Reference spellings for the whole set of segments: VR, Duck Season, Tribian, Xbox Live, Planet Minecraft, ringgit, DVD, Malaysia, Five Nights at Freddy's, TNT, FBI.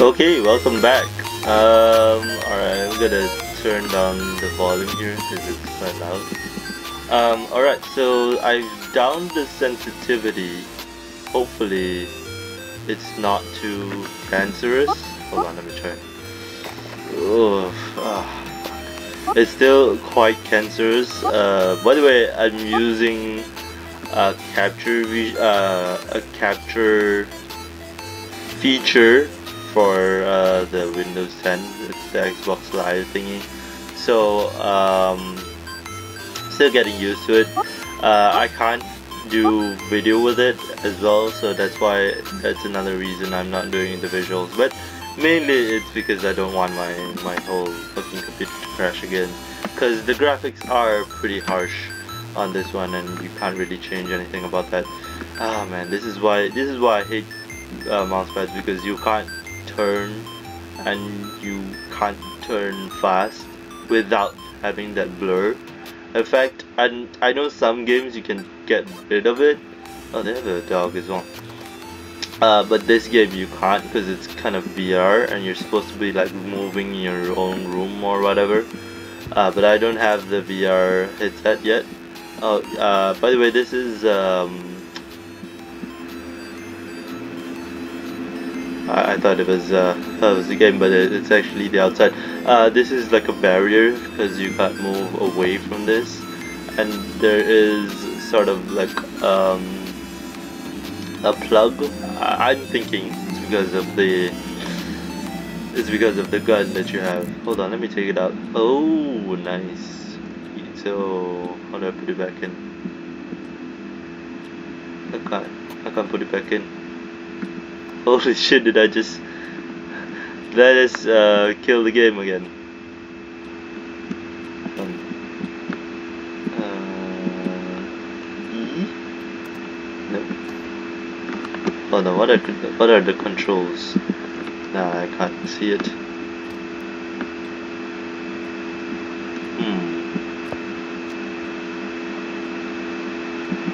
Okay, welcome back. Alright, I'm gonna turn down the volume here because it's quite loud. Alright, so I've downed the sensitivity. Hopefully it's not too cancerous. Hold on, let me try. It's still quite cancerous. By the way, I'm using a capture feature for the Windows 10. It's the Xbox Live thingy, so still getting used to it. I can't do video with it as well, so that's another reason I'm not doing the visuals. But mainly it's because I don't want my whole fucking computer to crash again, because the graphics are pretty harsh on this one and you can't really change anything about that. Ah man, this is why I hate mouse pads, because you can't turn and you can't turn fast without having that blur effect. And I know some games you can get rid of it. Oh, they have a dog as well. But this game you can't, because it's kind of VR and you're supposed to be like moving in your own room or whatever. But I don't have the VR headset yet. Oh, by the way, this is I thought it was the game, but it's actually the outside. This is like a barrier because you can't move away from this, and there is sort of like a plug. I'm thinking it's because of the gun that you have. Hold on, let me take it out. Oh, nice. So how do I put it back in? I can't put it back in. Holy shit, did I just let us kill the game again? No. Hold on, what are the controls? Nah, I can't see it.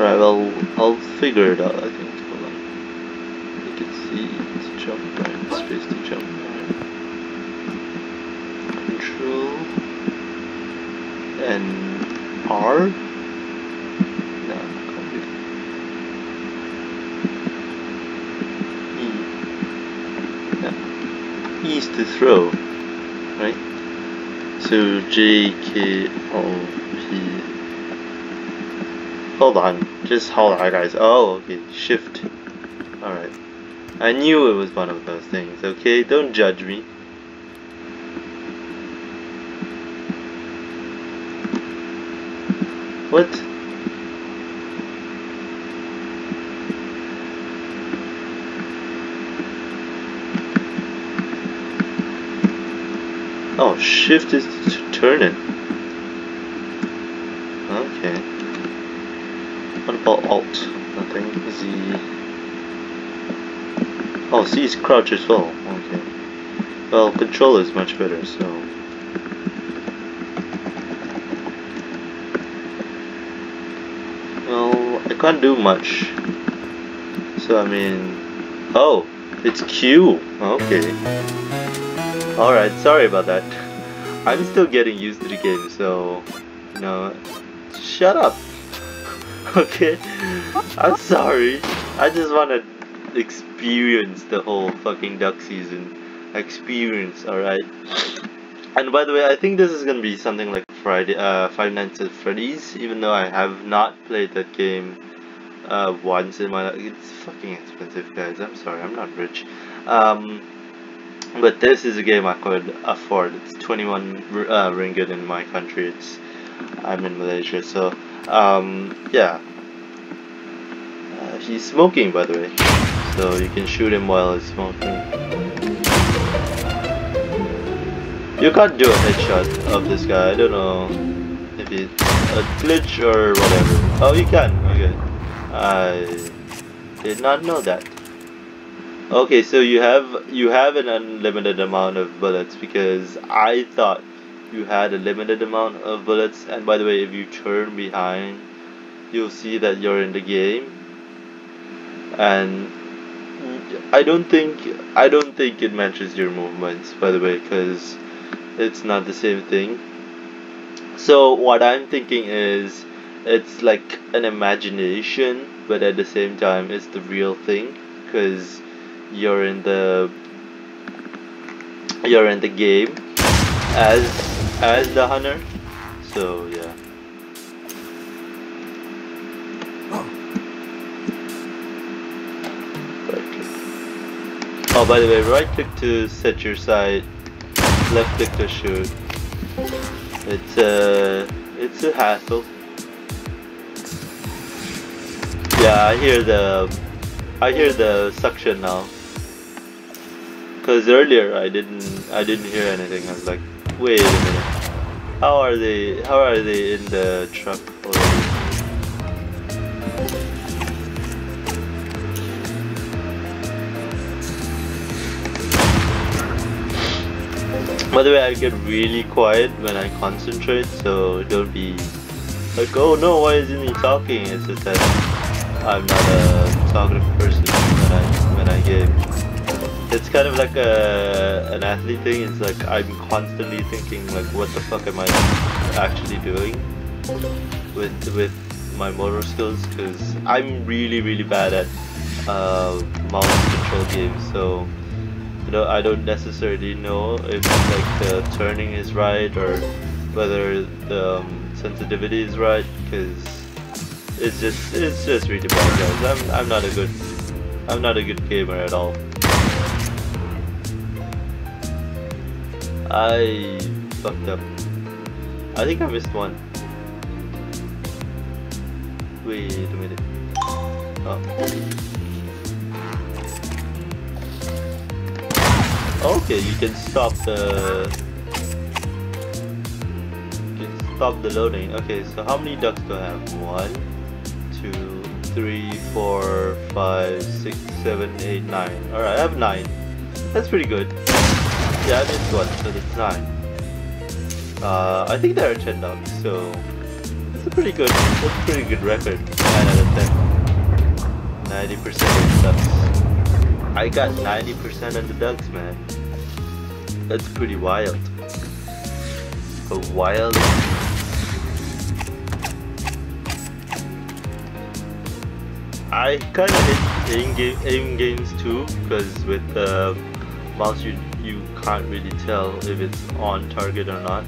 Right, well, I'll figure it out, I think. Hold on. You can see it's jump and space to jump. Control and R. No, can't do that. E. No. E is to throw, right? So J, K, L, P. Hold on, just hold on guys. Oh, okay, shift. Alright. I knew it was one of those things, okay? Don't judge me. What? Oh, shift is to turn it. Okay. What about Alt? Nothing. Z. Oh, C is crouch as well. Okay. Well, control is much better, so. Well, I can't do much. So, I mean. Oh! It's Q! Okay. Alright, sorry about that. I'm still getting used to the game, so. You know. Shut up! Okay, I'm sorry. I just want to experience the whole fucking Duck Season experience, alright? And by the way, I think this is going to be something like Friday, Five Nights at Freddy's, even though I have not played that game once in my life. It's fucking expensive, guys. I'm sorry, I'm not rich. But this is a game I could afford. It's 21 ringgit in my country. I'm in Malaysia, so... yeah. He's smoking, by the way, so you can shoot him while he's smoking. You can't do a headshot of this guy. I don't know if it's a glitch or whatever. Oh, you can. Okay, I did not know that. Okay, so you have an unlimited amount of bullets, because I thought you had a limited amount of bullets. And by the way, if you turn behind, you'll see that you're in the game, and I don't think it matches your movements, by the way, because it's not the same thing. So what I'm thinking is it's like an imagination, but at the same time it's the real thing, because you're in the game as the hunter. So yeah. Oh, by the way, right click to set your sight, left click to shoot. It's a hassle. Yeah, I hear the suction now. Cause earlier I didn't hear anything. I was like, wait a minute, how are they in the truck already? By the way, I get really quiet when I concentrate, so don't be like, oh no, why isn't he talking? It's just that I'm not a talkative person when I game. It's kind of like an athlete thing. It's like I'm constantly thinking like, what the fuck am I actually doing with my motor skills? Because I'm really bad at mouse control games, so I don't necessarily know if like the turning is right or whether the sensitivity is right, because it's just really bad, guys. I'm not a good gamer at all. I fucked up. I think I missed one. Wait a minute. Oh. Okay, you can stop the loading. Okay, so how many ducks do I have? 1, 2, 3, 4, 5, 6, 7, 8, 9. Alright, I have 9. That's pretty good. Yeah, I missed one, so that's 9. I think there are 10 ducks, so that's a pretty good record. 9 out of 10. 90% of ducks. I got 90% of the ducks, man. That's pretty wild. A wild. I kind of hate aim games too, because with the mouse you can't really tell if it's on target or not.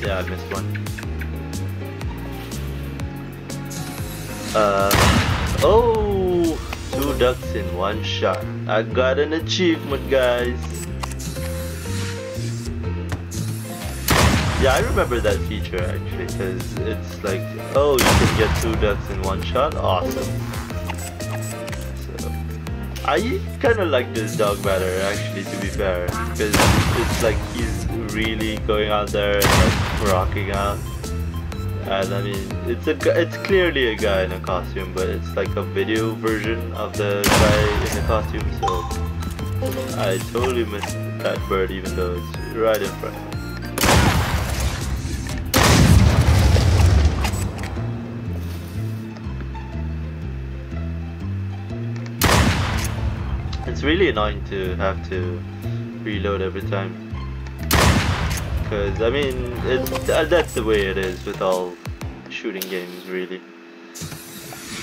Yeah, I missed one. Oh. 2 ducks in one shot. I got an achievement, guys. Yeah, I remember that feature actually, because it's like, oh, you can get 2 ducks in one shot. Awesome. So, I kind of like this dog better actually, to be fair, because it's like he's really going out there and like rocking out. And I mean, it's clearly a guy in a costume, but it's like a video version of the guy in the costume, so I totally missed that bird even though it's right in front. It's really annoying to have to reload every time. Because, I mean, that's the way it is with all shooting games, really.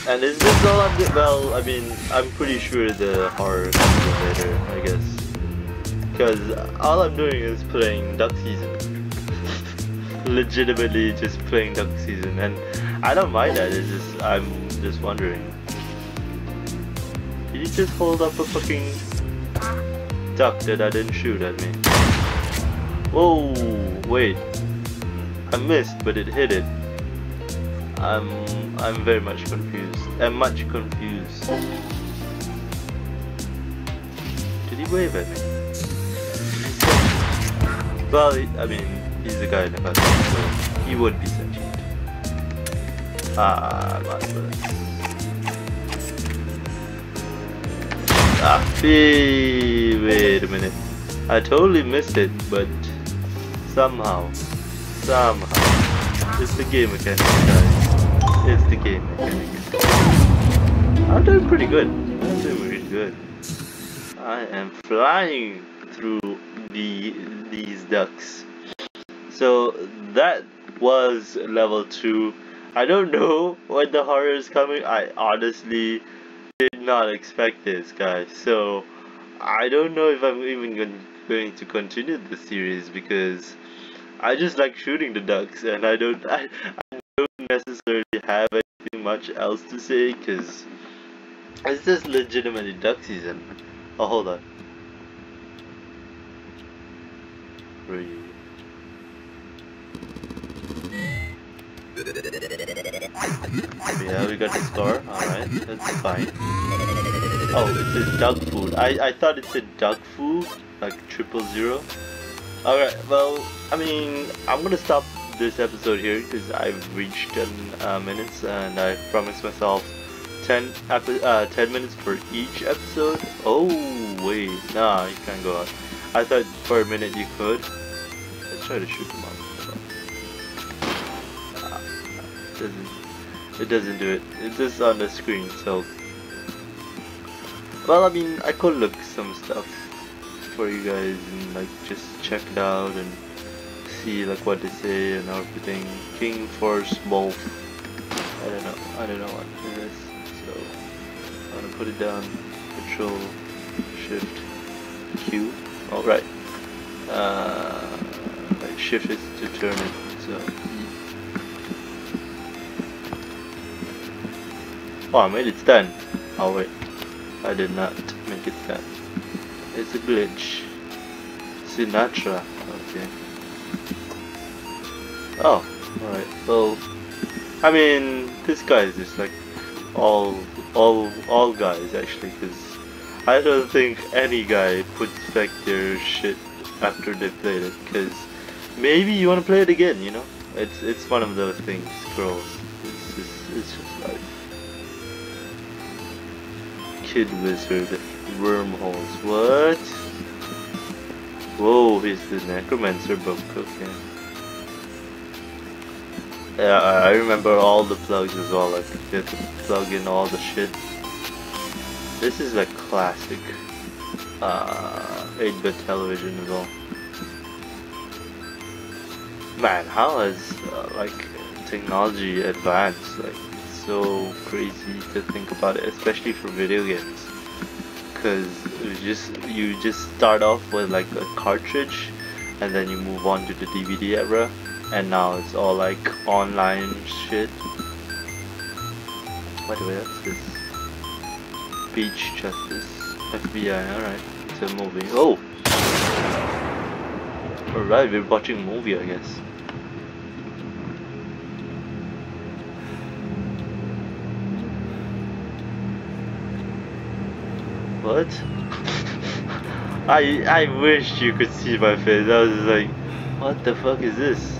And is this all on the, well, I mean, I'm pretty sure the horror comes later, I guess. Because all I'm doing is playing Duck Season. Legitimately just playing Duck Season, and I don't mind that, it's just, I'm just wondering. Did you just hold up a fucking duck that I didn't shoot at me? Whoa, wait, I missed, but it hit it. I'm very much confused. I'm much confused. Did he wave at me? Well, I mean, he's a guy in the costume, so he would be searching. Ah, my bad. Ah, wait a minute. I totally missed it, but somehow, it's the game mechanics, guys. It's the game mechanics. I'm doing pretty good. good. I am flying through these ducks. So that was level 2. I don't know when the horror is coming. I honestly did not expect this, guys. So I don't know if I'm even going to continue this series, because I just like shooting the ducks, and I don't necessarily have anything much else to say, because it's just legitimately duck season. Oh, hold on. 3. Yeah, we got the score. Alright, that's fine. Oh, it says duck food. I thought it said duck food, like 000. Alright, well, I mean, I'm gonna stop this episode here, because I've reached 10 minutes, and I promised myself 10 minutes for each episode. Oh wait, nah, you can't go out. I thought for a minute you could. Let's try to shoot them off. It doesn't do it. It's just on the screen. So, well, I mean, I could look some stuff for you guys and like just check it out and see like what they say and everything. King force wolf. I don't know what it is. So I'm gonna put it down. Control Shift Q. All right. Like Shift is to turn it. So. Oh, I made it stand. Oh wait, I did not make it stand. It's a glitch. Sinatra. Okay. Oh, alright. Well, I mean, this guy is just like all guys actually, because I don't think any guy puts back their shit after they played it, because maybe you want to play it again. You know, it's one of those things, girls. It's just like. Kid Wizard, wormholes, what? Whoa, he's the Necromancer book, okay. Yeah, I remember all the plugs as well, like you have to plug in all the shit. This is like classic 8-bit television as well. Man, how has like technology advanced, like so crazy to think about it, especially for video games, because you just start off with like a cartridge, and then you move on to the DVD era, and now it's all like online shit. By the way, that's this Beach Justice FBI. Alright, it's a movie. Oh, alright, we're watching a movie, I guess. What? I wish you could see my face. I was just like, what the fuck is this?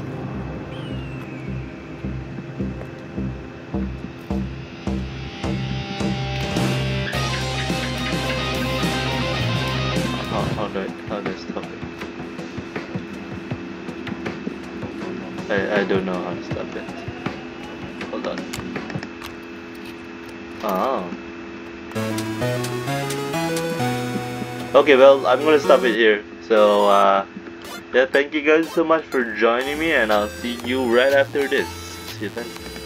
How do I stop it? I don't know how to stop it. Hold on. Oh. Okay, well, I'm gonna stop it here. So, yeah, thank you guys so much for joining me, and I'll see you right after this. See you then.